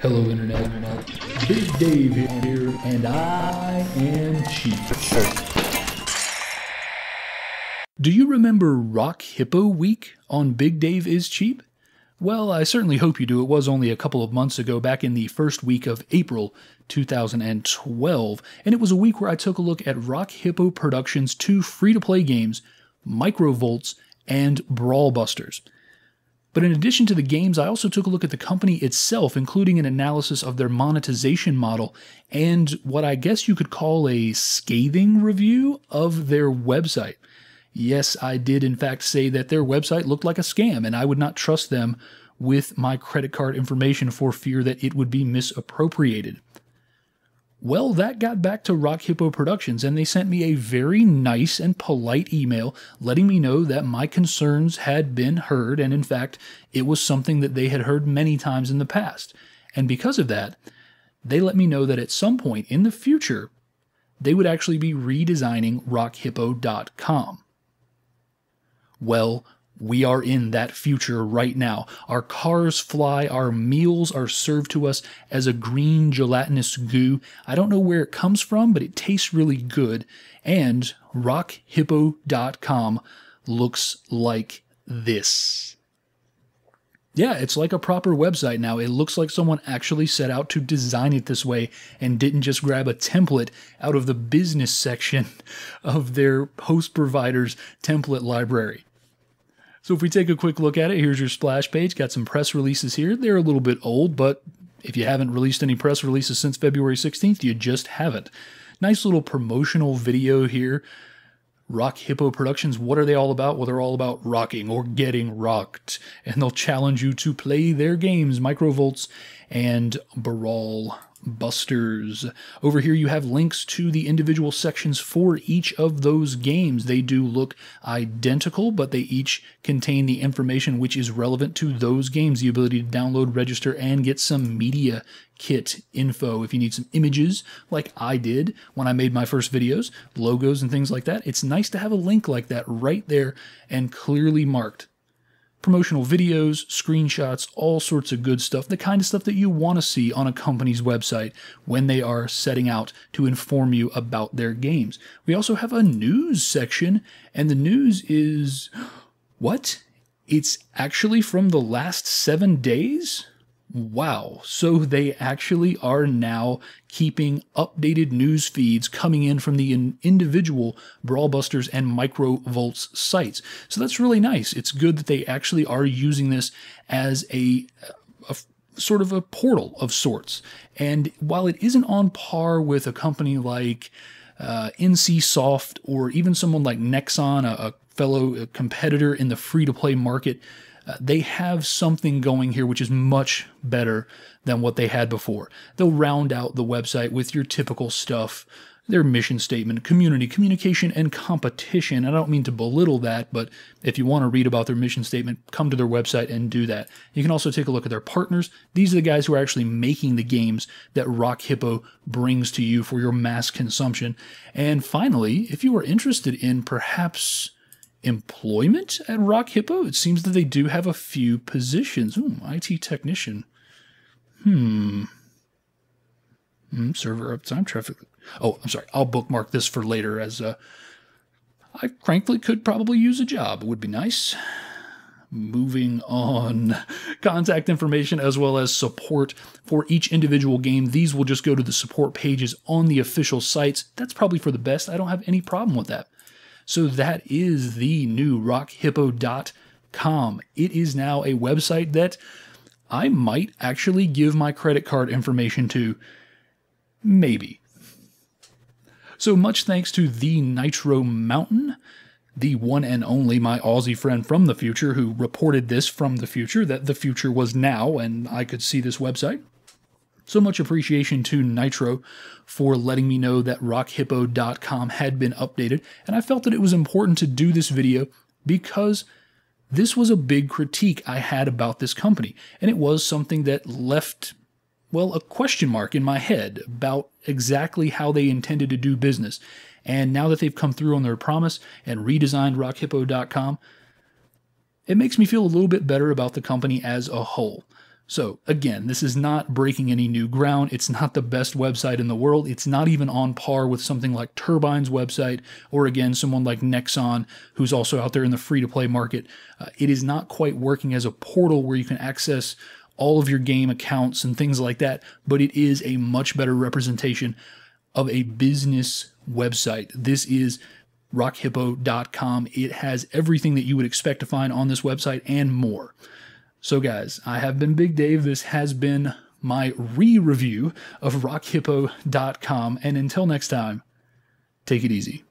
Hello, Internet. Big Dave here, and I am cheap. Sure. Do you remember Rock Hippo Week on Big Dave is Cheap? Well, I certainly hope you do. It was only a couple of months ago, back in the first week of April 2012, and it was a week where I took a look at Rock Hippo Productions' two free-to-play games, Microvolts and Brawl Busters. But in addition to the games, I also took a look at the company itself, including an analysis of their monetization model and what I guess you could call a scathing review of their website. Yes, I did in fact say that their website looked like a scam, and I would not trust them with my credit card information for fear that it would be misappropriated. Well, that got back to Rock Hippo Productions, and they sent me a very nice and polite email letting me know that my concerns had been heard, and in fact, it was something that they had heard many times in the past. And because of that, they let me know that at some point in the future, they would actually be redesigning rockhippo.com. Well, we are in that future right now. Our cars fly, our meals are served to us as a green gelatinous goo. I don't know where it comes from, but it tastes really good. And rockhippo.com looks like this. Yeah, it's like a proper website now. It looks like someone actually set out to design it this way and didn't just grab a template out of the business section of their host provider's template library. So if we take a quick look at it, here's your splash page. Got some press releases here. They're a little bit old, but if you haven't released any press releases since February 16th, you just haven't. Nice little promotional video here. Rock Hippo Productions, what are they all about? Well, they're all about rocking or getting rocked. And they'll challenge you to play their games, Microvolts and Brawl Busters. Over here you have links to the individual sections for each of those games. They do look identical, but they each contain the information which is relevant to those games. The ability to download, register, and get some media kit info. If you need some images, like I did when I made my first videos, logos and things like that, it's nice to have a link like that right there and clearly marked. Promotional videos, screenshots, all sorts of good stuff, the kind of stuff that you want to see on a company's website when they are setting out to inform you about their games. We also have a news section, and the news is, what? It's actually from the last 7 days? Wow. So they actually are now keeping updated news feeds coming in from the individual Brawl Busters and Microvolts sites. So that's really nice. It's good that they actually are using this as a sort of a portal of sorts. And while it isn't on par with a company like NCSoft or even someone like Nexon, a fellow competitor in the free-to-play market, they have something going here which is much better than what they had before. They'll round out the website with your typical stuff, their mission statement, community, communication, and competition. I don't mean to belittle that, but if you want to read about their mission statement, come to their website and do that. You can also take a look at their partners. These are the guys who are actually making the games that Rock Hippo brings to you for your mass consumption. And finally, if you are interested in perhaps employment at Rock Hippo, it seems that they do have a few positions. Ooh, IT technician. Server uptime, traffic. Oh, I'm sorry. I'll bookmark this for later, as I frankly could probably use a job. It would be nice. Moving on, contact information as well as support for each individual game. These will just go to the support pages on the official sites. That's probably for the best. I don't have any problem with that. So that is the new rockhippo.com. It is now a website that I might actually give my credit card information to, maybe. So much thanks to the Nitro Mountain, the one and only, my Aussie friend from the future, who reported this from the future, that the future was now and I could see this website. So much appreciation to Nitro for letting me know that rockhippo.com had been updated, and I felt that it was important to do this video because this was a big critique I had about this company, and it was something that left, well, a question mark in my head about exactly how they intended to do business. And now that they've come through on their promise and redesigned rockhippo.com, it makes me feel a little bit better about the company as a whole. So again, this is not breaking any new ground. It's not the best website in the world. It's not even on par with something like Turbine's website, or again, someone like Nexon, who's also out there in the free-to-play market. It is not quite working as a portal where you can access all of your game accounts and things like that, but it is a much better representation of a business website. This is rockhippo.com. It has everything that you would expect to find on this website and more. So guys, I have been Big Dave. This has been my re-review of rockhippo.com. And until next time, take it easy.